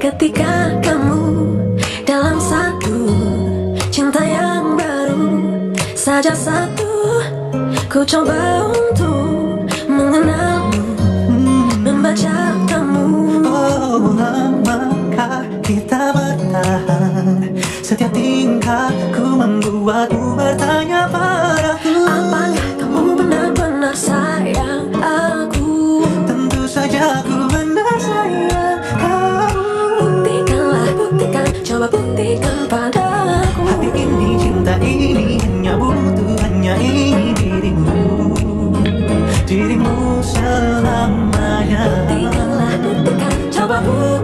Ketika kamu dalam satu cinta yang baru saja satu, ku coba untuk mengenalmu, membaca kamu. Oh, lamakah kita bertahan? Setiap tingkahku membuatmu bertanya padaku, apakah kamu benar-benar sayang aku? Tentu saja aku benar sayang. Coba buktikan padaku, hati ini, cinta ini, hanya butuh, hanya ini dirimu, dirimu selamanya. Buktikanlah, buktikan, coba buktikan.